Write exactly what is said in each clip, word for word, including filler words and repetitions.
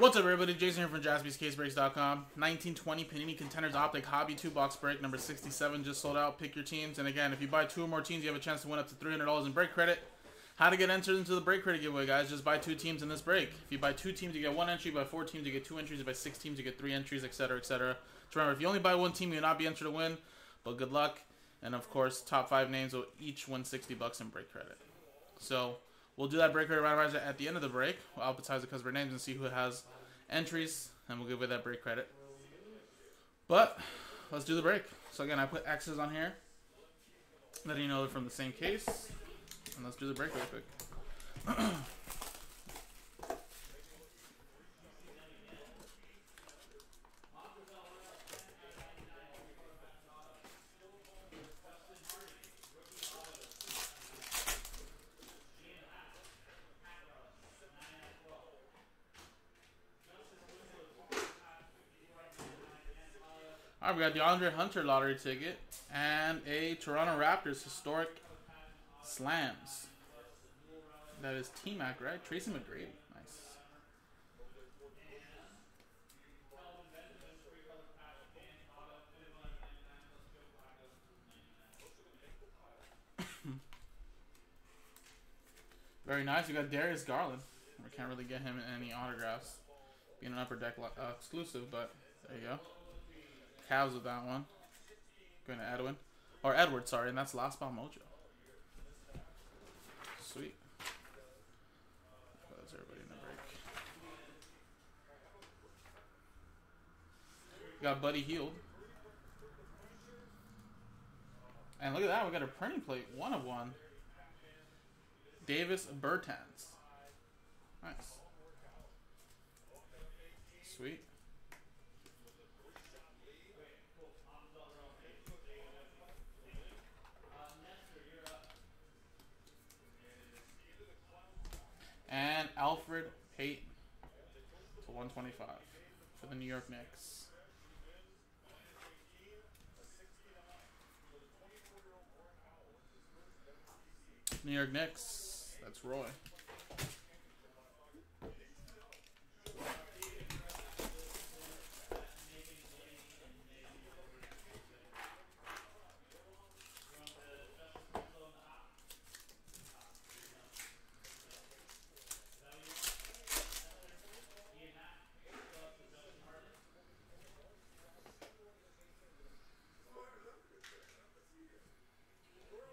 What's up, everybody? Jason here from Jaspys Case Breaks dot com. nineteen twenty Panini Contenders Optic Hobby two box break number sixty-seven just sold out. Pick your teams. And again, if you buy two or more teams, you have a chance to win up to three hundred dollars in break credit. How to get entered into the break credit giveaway, guys. Just buy two teams in this break. If you buy two teams, you get one entry. If you buy four teams, you get two entries. If you buy six teams, you get three entries, et cetera, et cetera. So remember, if you only buy one team, you'll not be entered to win. But good luck. And of course, top five names will each win sixty bucks in break credit. So we'll do that break credit randomizer at the end of the break. We'll alphabetize the customer names and see who has entries, and we'll give away that break credit. But let's do the break. So again, I put X's on here, letting you know they're from the same case. And let's do the break real quick. All right, we got DeAndre Hunter lottery ticket and a Toronto Raptors historic slams. That is T-Mac, right? Tracy McGrady. Nice. Very nice. We got Darius Garland. We can't really get him in any autographs, being an Upper Deck uh, exclusive, but there you go. Cavs with that one. Going to Edwin. Or Edward, sorry. And that's Last Ball Mojo. Sweet. That's everybody in the break. We got Buddy Heald. And look at that. We got a printing plate. One of one. Davis Bertans. Nice. Sweet. And Alfred Payton to one twenty-five for the New York Knicks. New York Knicks. That's Roy.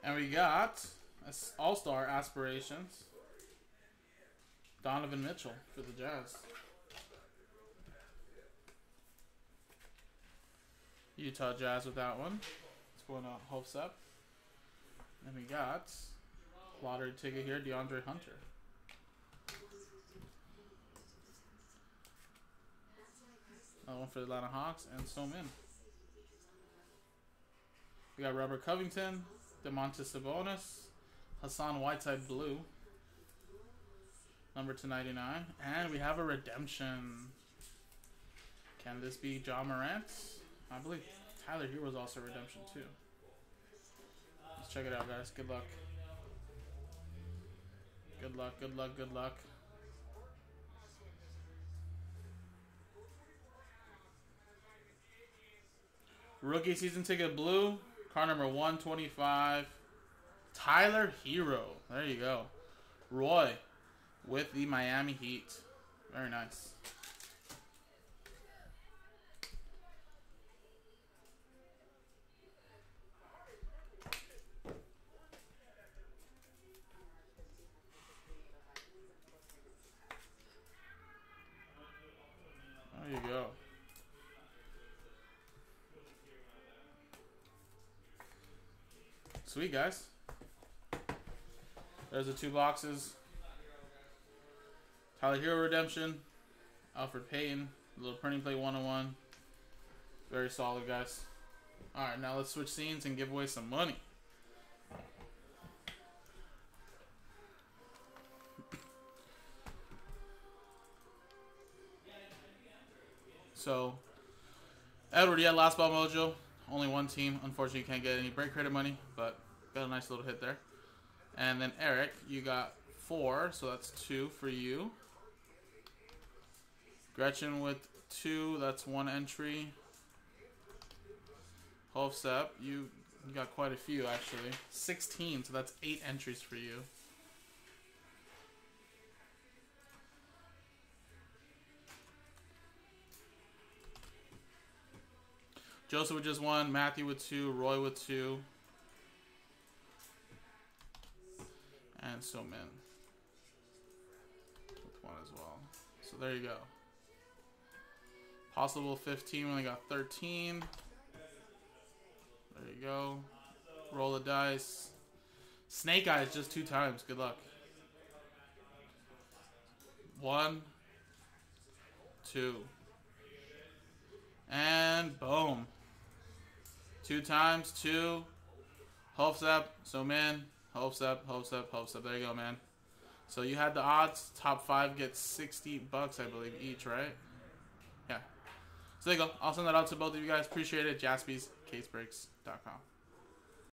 And we got All-Star Aspirations, Donovan Mitchell for the Jazz. Utah Jazz with that one. It's going to Hovsep. And we got lottery ticket here, DeAndre Hunter. That one for the Atlanta Hawks and Sohmen. We got Robert Covington. Domantas Sabonis, Hassan Whiteside blue, number two ninety-nine, and we have a redemption. Can this be Ja Morant? I believe Tyler Herro was also redemption too. Let's check it out, guys. Good luck. Good luck. Good luck. Good luck. Rookie season ticket blue. Card number one twenty-five, Tyler Herro. There you go. Roy with the Miami Heat. Very nice. There you go. Sweet, guys. There's the two boxes. Tyler Herro redemption. Alfred Payton. Little printing plate one oh one. Very solid, guys. Alright, now let's switch scenes and give away some money. So, Edward, yeah, Last Ball Mojo. Only one team. Unfortunately, you can't get any break credit money, but got a nice little hit there. And then Eric, you got four, so that's two for you. Gretchen with two. That's one entry. Hovsep, you, you got quite a few, actually. sixteen, so that's eight entries for you. Joseph with just one, Matthew with two, Roy with two, and Sohmen with one as well. So there you go. Possible fifteen, we only got thirteen. There you go. Roll the dice. Snake eyes just two times. Good luck. One, two, and boom. Two times, two. Hovsep, Sohmen, Hovsep, Hovsep, Hovsep. There you go, man. So you had the odds. Top five gets sixty bucks, I believe, each, right? Yeah. So there you go. I'll send that out to both of you guys. Appreciate it. Jaspys Case Breaks dot com.